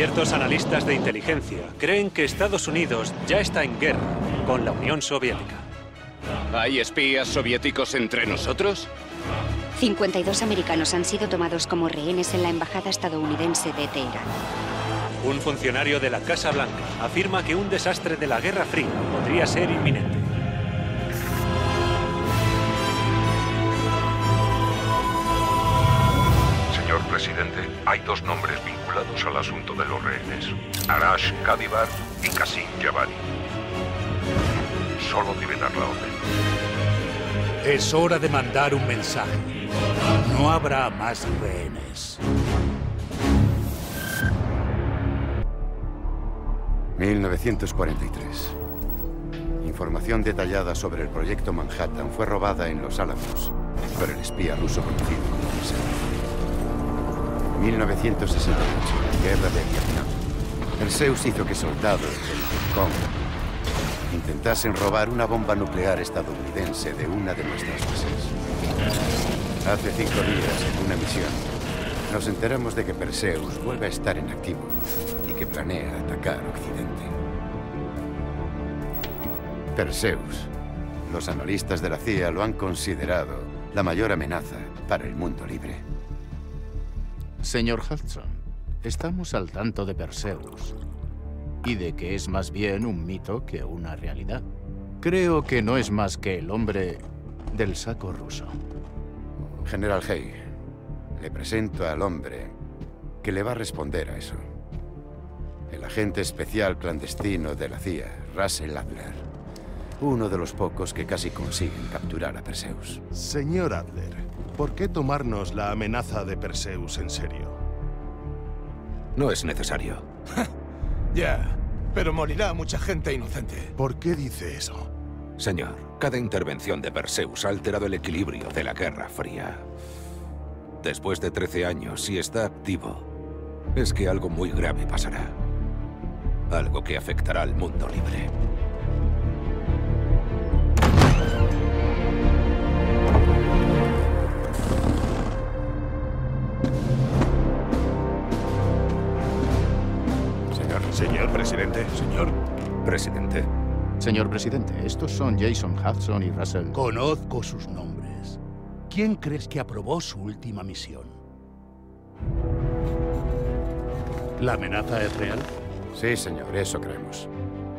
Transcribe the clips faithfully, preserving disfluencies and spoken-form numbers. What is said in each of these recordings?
Ciertos analistas de inteligencia creen que Estados Unidos ya está en guerra con la Unión Soviética. ¿Hay espías soviéticos entre nosotros? cincuenta y dos americanos han sido tomados como rehenes en la embajada estadounidense de Teherán. Un funcionario de la Casa Blanca afirma que un desastre de la Guerra Fría podría ser inminente. Señor presidente, hay dos nombres vinculados al asunto de los rehenes: Arash Kadibar y Kasim Yavani. Solo debe dar la orden. Es hora de mandar un mensaje. No habrá más rehenes. mil novecientos cuarenta y tres. Información detallada sobre el proyecto Manhattan fue robada en Los Álamos por el espía ruso conocido como Mason. mil novecientos sesenta y ocho. Guerra de Vietnam. Perseus hizo que soldados del Hong Kong intentasen robar una bomba nuclear estadounidense de una de nuestras bases. Hace cinco días, en una misión, nos enteramos de que Perseus vuelve a estar en activo y que planea atacar Occidente. Perseus. Los analistas de la C I A lo han considerado la mayor amenaza para el mundo libre. Señor Hudson, estamos al tanto de Perseus y de que es más bien un mito que una realidad. Creo que no es más que el hombre del saco ruso. General Hay, le presento al hombre que le va a responder a eso. El agente especial clandestino de la C I A, Russell Adler. Uno de los pocos que casi consiguen capturar a Perseus. Señor Adler, ¿por qué tomarnos la amenaza de Perseus en serio? No es necesario. Ya, pero morirá mucha gente inocente. ¿Por qué dice eso? Señor, cada intervención de Perseus ha alterado el equilibrio de la Guerra Fría. Después de trece años, si está activo, es que algo muy grave pasará. Algo que afectará al mundo libre. Señor. Señor presidente. Señor presidente. Señor presidente, estos son Jason Hudson y Russell. Conozco sus nombres. ¿Quién crees que aprobó su última misión? ¿La amenaza es real? Sí, señor, eso creemos.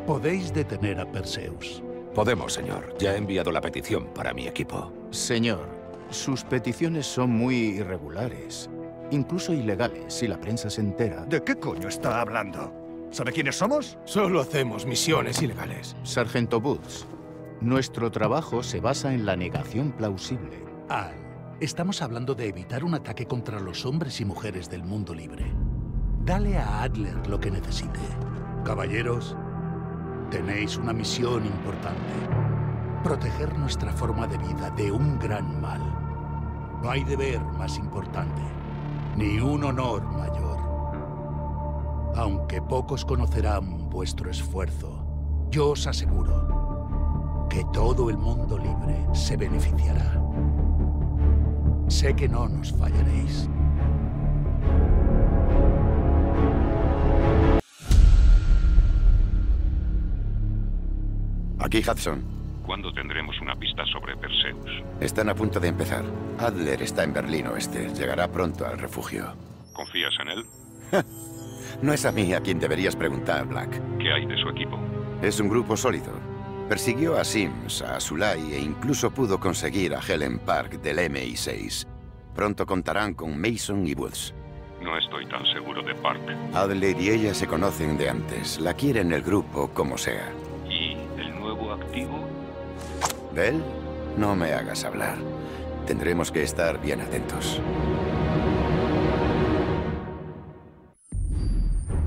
¿Podéis detener a Perseus? Podemos, señor. Ya he enviado la petición para mi equipo. Señor, sus peticiones son muy irregulares, incluso ilegales, si la prensa se entera. ¿De qué coño está hablando? ¿Sabe quiénes somos? Solo hacemos misiones ilegales. Sargento Boots, nuestro trabajo se basa en la negación plausible. Ah, estamos hablando de evitar un ataque contra los hombres y mujeres del mundo libre. Dale a Adler lo que necesite. Caballeros, tenéis una misión importante. Proteger nuestra forma de vida de un gran mal. No hay deber más importante, ni un honor mayor. Aunque pocos conocerán vuestro esfuerzo, yo os aseguro que todo el mundo libre se beneficiará. Sé que no nos fallaréis. Aquí Hudson. ¿Cuándo tendremos una pista sobre Perseus? Están a punto de empezar. Adler está en Berlín Oeste. Llegará pronto al refugio. ¿Confías en él? No es a mí a quien deberías preguntar, Black. ¿Qué hay de su equipo? Es un grupo sólido. Persiguió a Sims, a Azulay e incluso pudo conseguir a Helen Park del M I seis. Pronto contarán con Mason y Woods. No estoy tan seguro de Park. Adler y ella se conocen de antes. La quieren el grupo como sea. Bell, no me hagas hablar. Tendremos que estar bien atentos.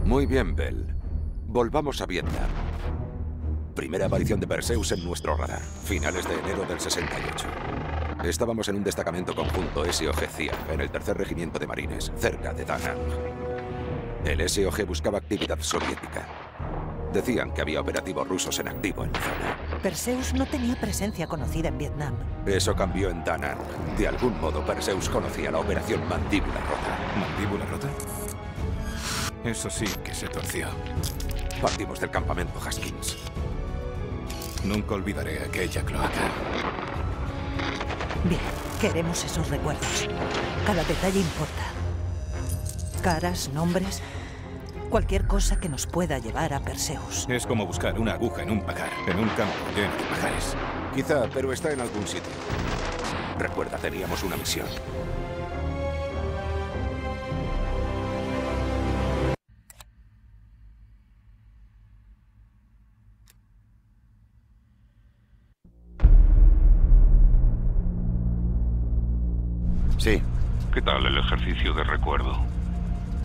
Muy bien, Bell. Volvamos a Vietnam. Primera aparición de Perseus en nuestro radar. Finales de enero del sesenta y ocho. Estábamos en un destacamento conjunto S O G C I A, en el tercer regimiento de marines, cerca de Danang. El S O G buscaba actividad soviética. Decían que había operativos rusos en activo en la zona. Perseus no tenía presencia conocida en Vietnam. Eso cambió en Danang. De algún modo, Perseus conocía la operación Mandíbula Rota. ¿Mandíbula Rota? Eso sí que se torció. Partimos del campamento Haskins. Nunca olvidaré aquella cloaca. Bien, queremos esos recuerdos. Cada detalle importa. Caras, nombres... Cualquier cosa que nos pueda llevar a Perseus. Es como buscar una aguja en un pajar, en un campo lleno de pajares. Quizá, pero está en algún sitio. Recuerda, teníamos una misión. Sí. ¿Qué tal el ejercicio de recuerdo?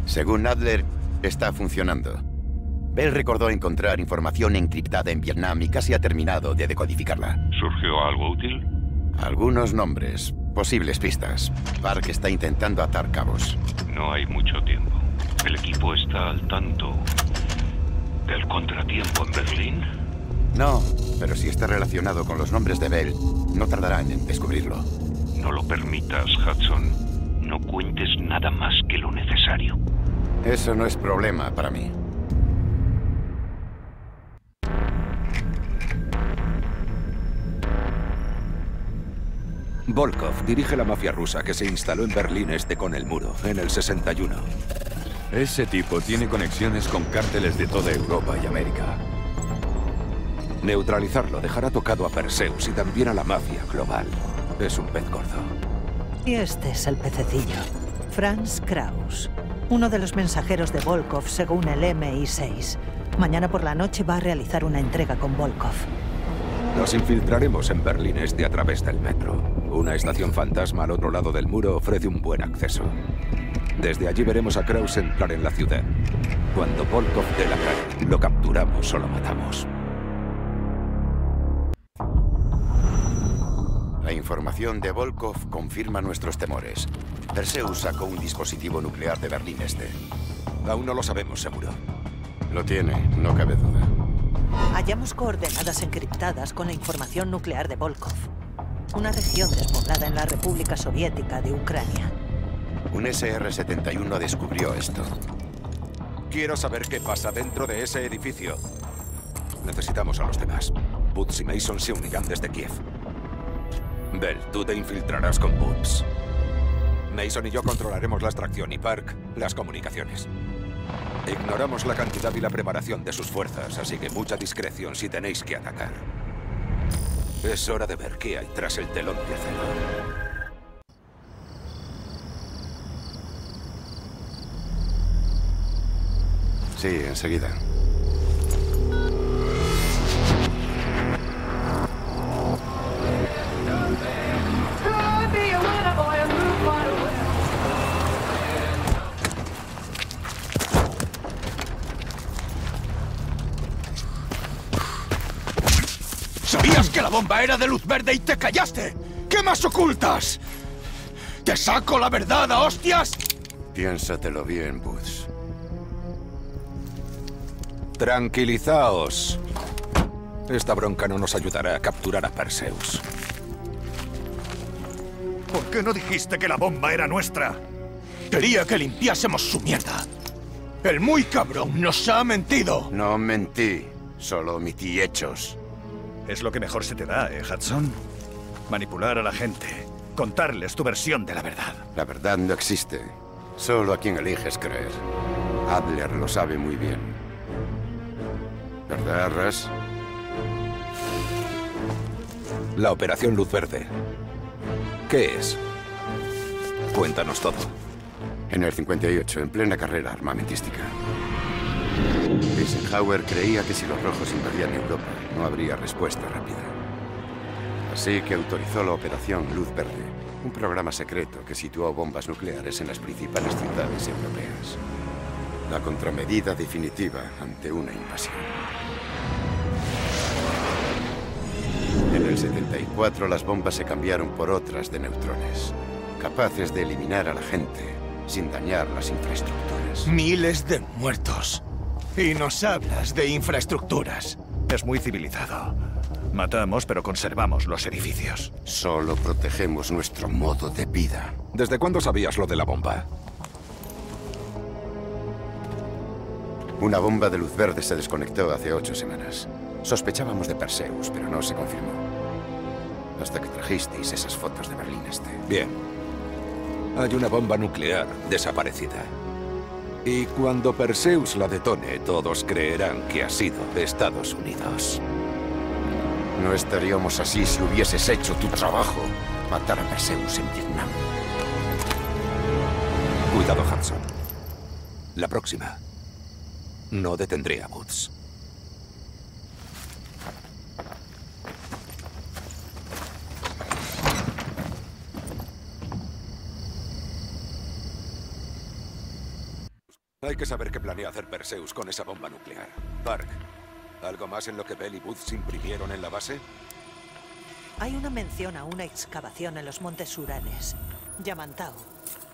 Según Adler, está funcionando. Bell recordó encontrar información encriptada en Vietnam y casi ha terminado de decodificarla. ¿Surgió algo útil? Algunos nombres, posibles pistas. Park está intentando atar cabos. No hay mucho tiempo. ¿El equipo está al tanto del contratiempo en Berlín? No, pero si está relacionado con los nombres de Bell, no tardarán en descubrirlo. No lo permitas, Hudson. No cuentes nada más que lo necesario. Eso no es problema para mí. Volkov dirige la mafia rusa que se instaló en Berlín Este con el muro, en el sesenta y uno. Ese tipo tiene conexiones con cárteles de toda Europa y América. Neutralizarlo dejará tocado a Perseus y también a la mafia global. Es un pez gordo. Y este es el pececillo. Franz Kraus. Uno de los mensajeros de Volkov según el M I seis. Mañana por la noche va a realizar una entrega con Volkov. Nos infiltraremos en Berlín Este a través del metro. Una estación fantasma al otro lado del muro ofrece un buen acceso. Desde allí veremos a Kraus entrar en la ciudad. Cuando Volkov dé la cara, lo capturamos o lo matamos. La información de Volkov confirma nuestros temores. Perseus sacó un dispositivo nuclear de Berlín Este. Aún no lo sabemos seguro. Lo tiene, no cabe duda. Hallamos coordenadas encriptadas con la información nuclear de Volkov. Una región despoblada en la República Soviética de Ucrania. Un S R setenta y uno descubrió esto. Quiero saber qué pasa dentro de ese edificio. Necesitamos a los demás. Boots y Mason se unirán desde Kiev. Bell, tú te infiltrarás con Boots. Mason y yo controlaremos la extracción y Park, las comunicaciones. Ignoramos la cantidad y la preparación de sus fuerzas, así que mucha discreción si tenéis que atacar. Es hora de ver qué hay tras el telón de acero. Sí, enseguida. La bomba era de luz verde y te callaste. ¿Qué más ocultas? ¿Te saco la verdad a hostias? Piénsatelo bien, Boots. Tranquilizaos. Esta bronca no nos ayudará a capturar a Perseus. ¿Por qué no dijiste que la bomba era nuestra? Quería que limpiásemos su mierda. El muy cabrón nos ha mentido. No mentí, solo omití hechos. Es lo que mejor se te da, ¿eh, Hudson? Manipular a la gente. Contarles tu versión de la verdad. La verdad no existe. Solo a quien eliges creer. Adler lo sabe muy bien. ¿Verdad, Russ? La Operación Luz Verde. ¿Qué es? Cuéntanos todo. En el cincuenta y ocho, en plena carrera armamentística. Eisenhower creía que si los rojos invadían Europa, no habría respuesta rápida. Así que autorizó la Operación Luz Verde, un programa secreto que situó bombas nucleares en las principales ciudades europeas. La contramedida definitiva ante una invasión. En el setenta y cuatro, las bombas se cambiaron por otras de neutrones, capaces de eliminar a la gente sin dañar las infraestructuras. Miles de muertos. Y nos hablas de infraestructuras. Es muy civilizado. Matamos, pero conservamos los edificios. Solo protegemos nuestro modo de vida. ¿Desde cuándo sabías lo de la bomba? Una bomba de luz verde se desconectó hace ocho semanas. Sospechábamos de Perseus, pero no se confirmó. Hasta que trajisteis esas fotos de Berlín Este. Bien. Hay una bomba nuclear desaparecida. Y cuando Perseus la detone, todos creerán que ha sido de Estados Unidos. No estaríamos así si hubieses hecho tu trabajo. Matar a Perseus en Vietnam. Cuidado, Hudson. La próxima. No detendré a Boots. Hay que saber qué planea hacer Perseus con esa bomba nuclear. Park, ¿algo más en lo que Bell y Woods imprimieron en la base? Hay una mención a una excavación en los montes Urales. Yamantau,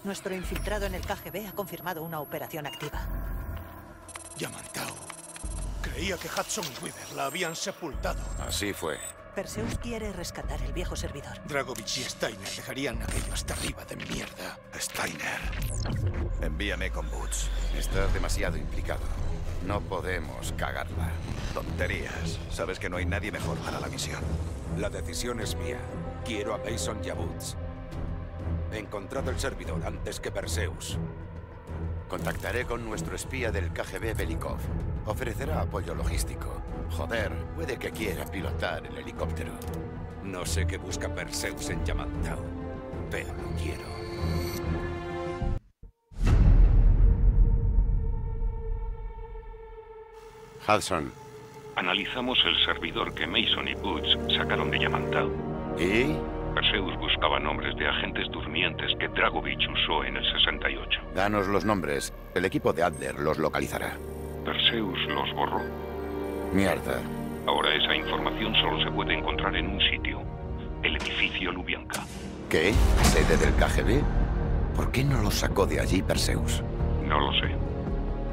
nuestro infiltrado en el K G B, ha confirmado una operación activa. Yamantau. Creía que Hudson y Weaver la habían sepultado. Así fue. Perseus quiere rescatar el viejo servidor. Dragovich y Steiner dejarían aquello hasta arriba de mierda. Steiner. Envíame con Boots. Estás demasiado implicado. No podemos cagarla. Tonterías. Sabes que no hay nadie mejor para la misión. La decisión es mía. Quiero a Mason y a Boots. He encontrado el servidor antes que Perseus. Contactaré con nuestro espía del K G B, Belikov. Ofrecerá apoyo logístico. Joder, puede que quiera pilotar el helicóptero. No sé qué busca Perseus en Yamantau, pero lo quiero. Hudson. Analizamos el servidor que Mason y Boots sacaron de Yamantau. ¿Y? Perseus buscaba nombres de agentes durmientes que Dragovich usó en el sesenta y ocho. Danos los nombres. El equipo de Adler los localizará. Perseus los borró. Mierda. Ahora esa información solo se puede encontrar en un sitio. El edificio Lubyanka. ¿Qué? ¿Sede del K G B? ¿Por qué no lo sacó de allí Perseus? No lo sé.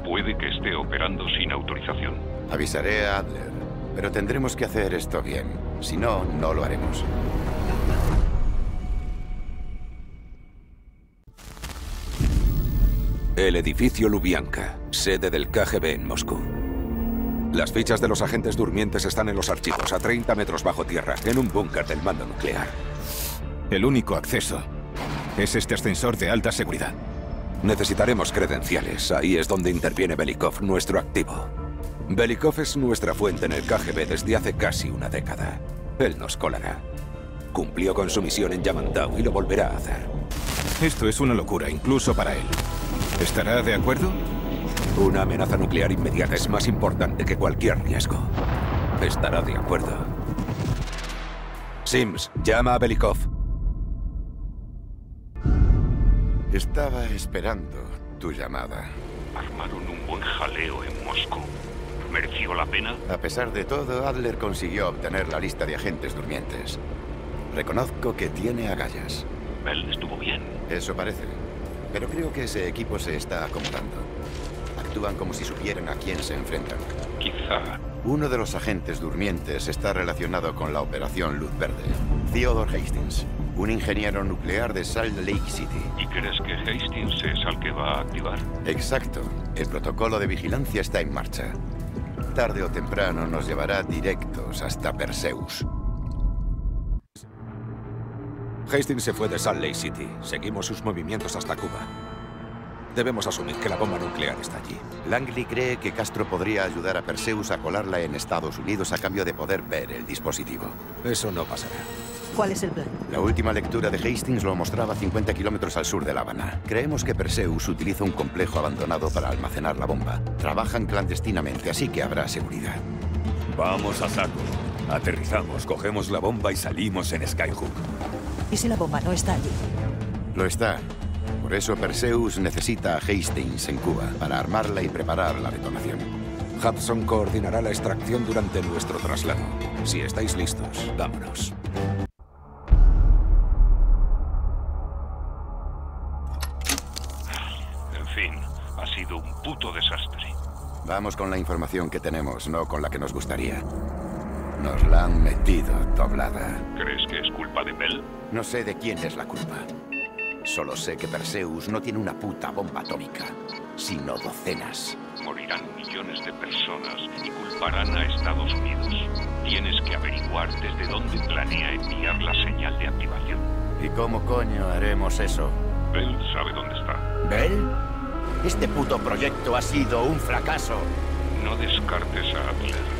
Puede que esté operando sin autorización. Avisaré a Adler, pero tendremos que hacer esto bien. Si no, no lo haremos. El edificio Lubyanka, sede del K G B en Moscú. Las fichas de los agentes durmientes están en los archivos, a treinta metros bajo tierra, en un búnker del mando nuclear. El único acceso es este ascensor de alta seguridad. Necesitaremos credenciales. Ahí es donde interviene Belikov, nuestro activo. Belikov es nuestra fuente en el K G B desde hace casi una década. Él nos colará. Cumplió con su misión en Yamantau y lo volverá a hacer. Esto es una locura, incluso para él. ¿Estará de acuerdo? Una amenaza nuclear inmediata es más importante que cualquier riesgo. Estará de acuerdo. Sims, llama a Belikov. Estaba esperando tu llamada. Armaron un buen jaleo en Moscú. ¿Mereció la pena? A pesar de todo, Adler consiguió obtener la lista de agentes durmientes. Reconozco que tiene agallas. Bell estuvo bien. Eso parece. Pero creo que ese equipo se está acomodando. Actúan como si supieran a quién se enfrentan. Quizá. Uno de los agentes durmientes está relacionado con la Operación Luz Verde. Theodore Hastings, un ingeniero nuclear de Salt Lake City. ¿Y crees que Hastings es al que va a activar? Exacto. El protocolo de vigilancia está en marcha. Tarde o temprano nos llevará directos hasta Perseus. Hastings se fue de Salt Lake City. Seguimos sus movimientos hasta Cuba. Debemos asumir que la bomba nuclear está allí. Langley cree que Castro podría ayudar a Perseus a colarla en Estados Unidos a cambio de poder ver el dispositivo. Eso no pasará. ¿Cuál es el plan? La última lectura de Hastings lo mostraba cincuenta kilómetros al sur de La Habana. Creemos que Perseus utiliza un complejo abandonado para almacenar la bomba. Trabajan clandestinamente, así que habrá seguridad. Vamos a saco. Aterrizamos, cogemos la bomba y salimos en Skyhook. ¿Y si la bomba no está allí? Lo está. Por eso Perseus necesita a Hastings en Cuba para armarla y preparar la detonación. Hudson coordinará la extracción durante nuestro traslado. Si estáis listos, vámonos. En fin, ha sido un puto desastre. Vamos con la información que tenemos, no con la que nos gustaría. Nos la han metido doblada. ¿Crees que es culpa de Bell? No sé de quién es la culpa. Solo sé que Perseus no tiene una puta bomba atómica, sino docenas. Morirán millones de personas y culparán a Estados Unidos. Tienes que averiguar desde dónde planea enviar la señal de activación. ¿Y cómo coño haremos eso? Bell sabe dónde está. ¿Bell? Este puto proyecto ha sido un fracaso. No descartes a Adler.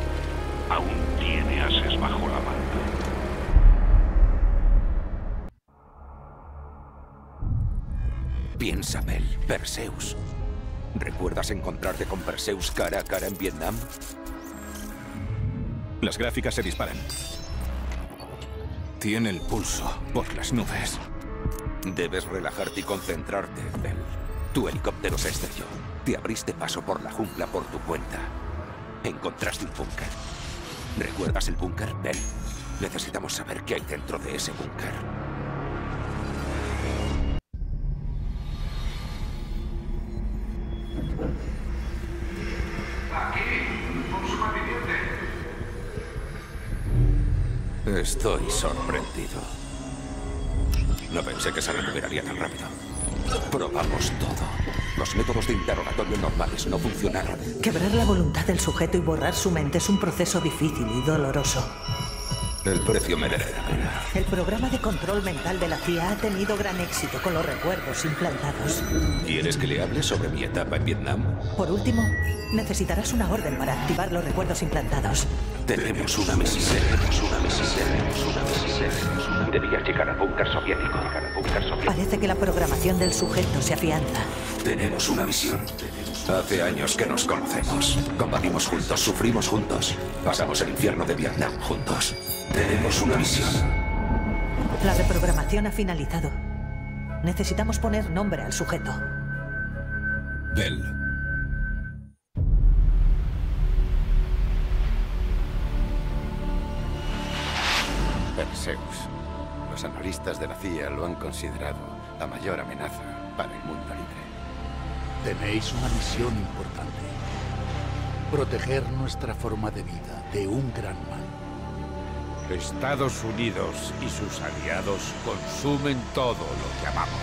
Aún tiene ases bajo la manta. Piensa, Bell, Perseus. ¿Recuerdas encontrarte con Perseus cara a cara en Vietnam? Las gráficas se disparan. Tiene el pulso por las nubes. Debes relajarte y concentrarte, Bell. Tu helicóptero se estrelló. Te abriste paso por la jungla por tu cuenta. Encontraste un búnker. ¿Recuerdas el búnker, Bell? Necesitamos saber qué hay dentro de ese búnker. Estoy sorprendido. No pensé que se recuperaría tan rápido. Probamos todo. Los métodos de interrogatorio normales no funcionaron. Quebrar la voluntad del sujeto y borrar su mente es un proceso difícil y doloroso. El precio merece la pena. El programa de control mental de la C I A ha tenido gran éxito con los recuerdos implantados. ¿Quieres que le hable sobre mi etapa en Vietnam? Por último, necesitarás una orden para activar los recuerdos implantados. Tenemos una misión. Tenemos una misión. Tenemos una misión. Debía llegar al búnker soviético. Parece que la programación del sujeto se afianza. Tenemos una misión. Hace años que nos conocemos. Combatimos juntos, sufrimos juntos. Pasamos el infierno de Vietnam juntos. Tenemos una misión. La reprogramación ha finalizado. Necesitamos poner nombre al sujeto. Bell. Perseus. Los analistas de la C I A lo han considerado la mayor amenaza para el mundo libre. Tenéis una misión importante. Proteger nuestra forma de vida de un gran mal. Estados Unidos y sus aliados consumen todo lo que amamos.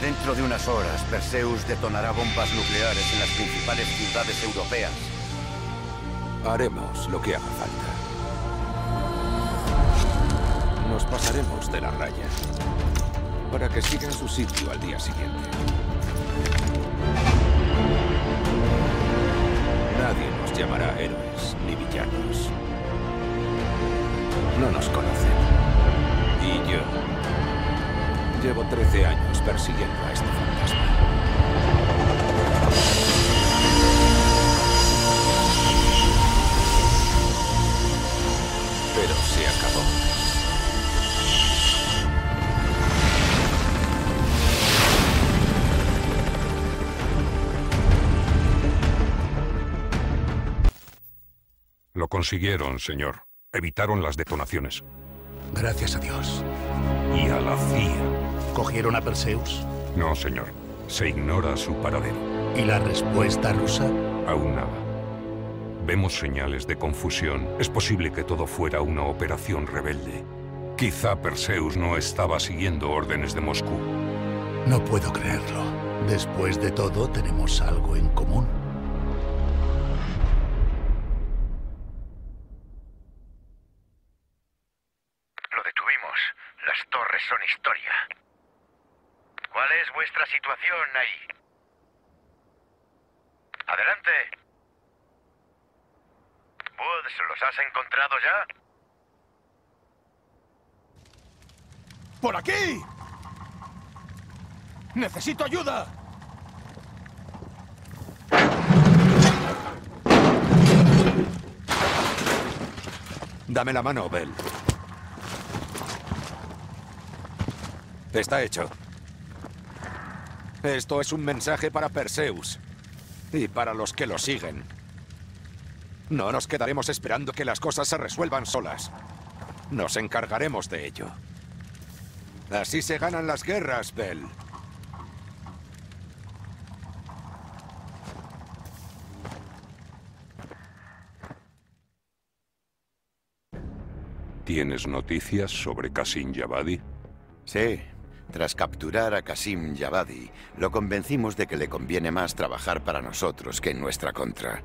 Dentro de unas horas, Perseus detonará bombas nucleares en las principales ciudades europeas. Haremos lo que haga falta. Nos pasaremos de la raya para que siga en su sitio al día siguiente. Nadie nos llamará héroes ni villanos. No nos conocen. Y yo llevo trece años persiguiendo a este fantasma. Pero se acabó. Lo consiguieron, señor. Evitaron las detonaciones. Gracias a Dios. Y a la C I A. ¿Cogieron a Perseus? No, señor. Se ignora su paradero. ¿Y la respuesta rusa? Aún nada. Vemos señales de confusión. Es posible que todo fuera una operación rebelde. Quizá Perseus no estaba siguiendo órdenes de Moscú. No puedo creerlo. Después de todo, tenemos algo en común. Son historia. ¿Cuál es vuestra situación ahí? Adelante. Woods, ¿los has encontrado ya? ¡Por aquí! ¡Necesito ayuda! Dame la mano, Bell. Está hecho. Esto es un mensaje para Perseus y para los que lo siguen. No nos quedaremos esperando que las cosas se resuelvan solas. Nos encargaremos de ello. Así se ganan las guerras, Bell. ¿Tienes noticias sobre Kasim Yavani? Sí. Tras capturar a Kasim Yavani, lo convencimos de que le conviene más trabajar para nosotros que en nuestra contra.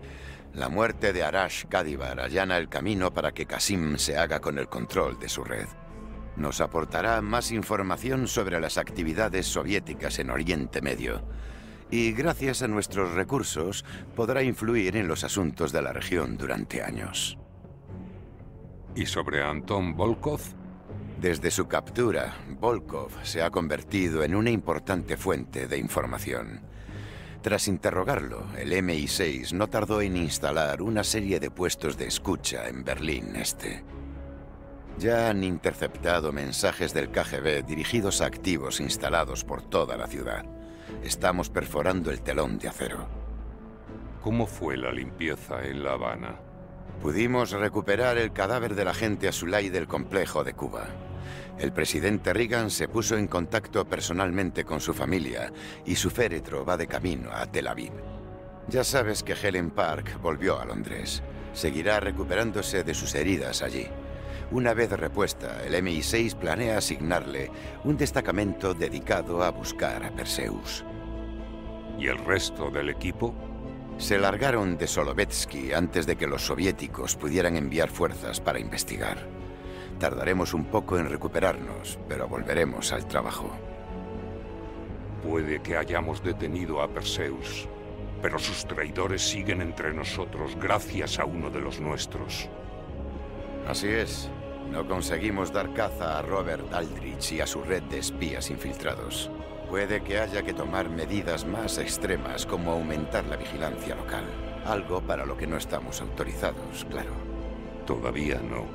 La muerte de Arash Kadibar allana el camino para que Kasim se haga con el control de su red. Nos aportará más información sobre las actividades soviéticas en Oriente Medio. Y gracias a nuestros recursos, podrá influir en los asuntos de la región durante años. ¿Y sobre Anton Volkov? Desde su captura, Volkov se ha convertido en una importante fuente de información. Tras interrogarlo, el M I seis no tardó en instalar una serie de puestos de escucha en Berlín Este. Ya han interceptado mensajes del K G B dirigidos a activos instalados por toda la ciudad. Estamos perforando el telón de acero. ¿Cómo fue la limpieza en La Habana? Pudimos recuperar el cadáver del agente Azulay del complejo de Cuba. El presidente Reagan se puso en contacto personalmente con su familia y su féretro va de camino a Tel Aviv. Ya sabes que Helen Park volvió a Londres. Seguirá recuperándose de sus heridas allí. Una vez repuesta, el M I seis planea asignarle un destacamento dedicado a buscar a Perseus. ¿Y el resto del equipo? Se largaron de Solovetsky antes de que los soviéticos pudieran enviar fuerzas para investigar. Tardaremos un poco en recuperarnos, pero volveremos al trabajo. Puede que hayamos detenido a Perseus, pero sus traidores siguen entre nosotros gracias a uno de los nuestros. Así es. No conseguimos dar caza a Robert Aldrich y a su red de espías infiltrados. Puede que haya que tomar medidas más extremas, como aumentar la vigilancia local. Algo para lo que no estamos autorizados, claro. Todavía no.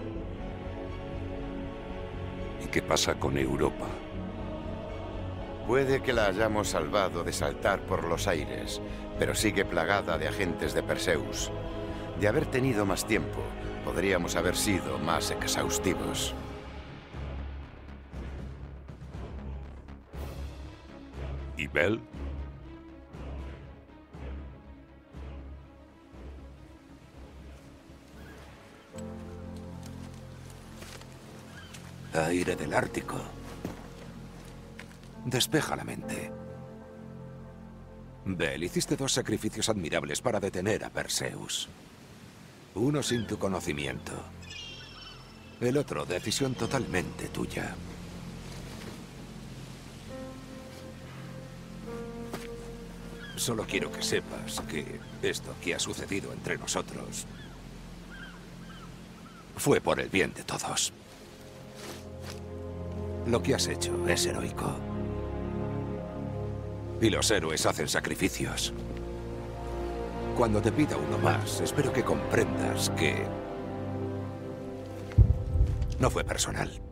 ¿Y qué pasa con Europa? Puede que la hayamos salvado de saltar por los aires, pero sigue plagada de agentes de Perseus. De haber tenido más tiempo, podríamos haber sido más exhaustivos. ¿Y Bell? Aire del Ártico. Despeja la mente. Bell, hiciste dos sacrificios admirables para detener a Perseus. Uno sin tu conocimiento. El otro, decisión totalmente tuya. Solo quiero que sepas que esto que ha sucedido entre nosotros fue por el bien de todos. Lo que has hecho es heroico. Y los héroes hacen sacrificios. Cuando te pida uno más, espero que comprendas que no fue personal.